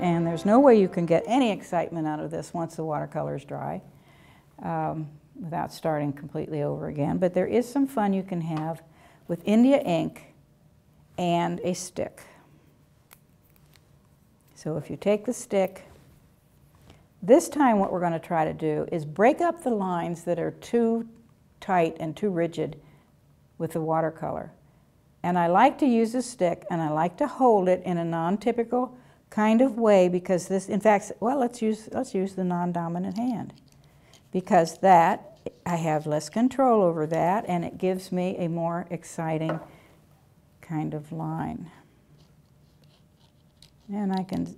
And there's no way you can get any excitement out of this once the watercolor is dry without starting completely over again. But there is some fun you can have with India ink and a stick. So if you take the stick, this time what we're going to try to do is break up the lines that are too tight and too rigid with the watercolor. And I like to use a stick, and I like to hold it in a non-typical kind of way, because this, in fact, well, let's use the non-dominant hand, because that, I have less control over that, and it gives me a more exciting kind of line. And I can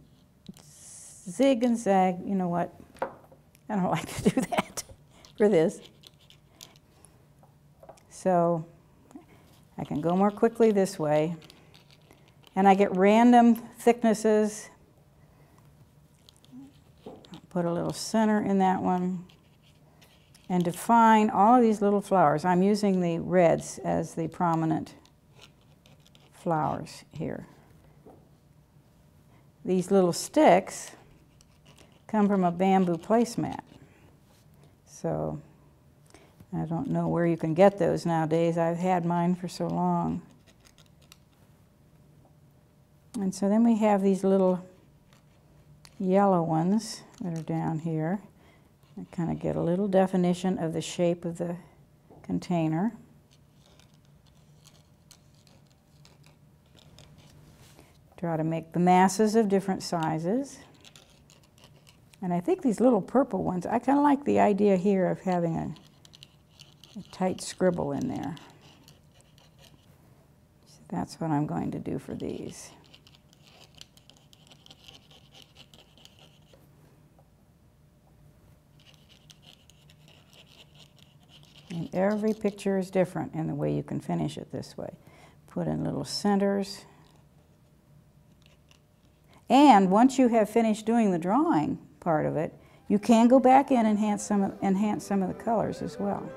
zig and zag. You know what? I don't like to do that for this. So I can go more quickly this way. And I get random thicknesses. Put a little center in that one. And define all of these little flowers. I'm using the reds as the prominent flowers here. These little sticks come from a bamboo placemat. So I don't know where you can get those nowadays. I've had mine for so long. And so then we have these little yellow ones that are down here. I kind of get a little definition of the shape of the container. Try to make the masses of different sizes. And I think these little purple ones, I kind of like the idea here of having a tight scribble in there. So that's what I'm going to do for these. And every picture is different in the way you can finish it this way. Put in little centers. And once you have finished doing the drawing part of it, you can go back in and enhance some of the colors as well.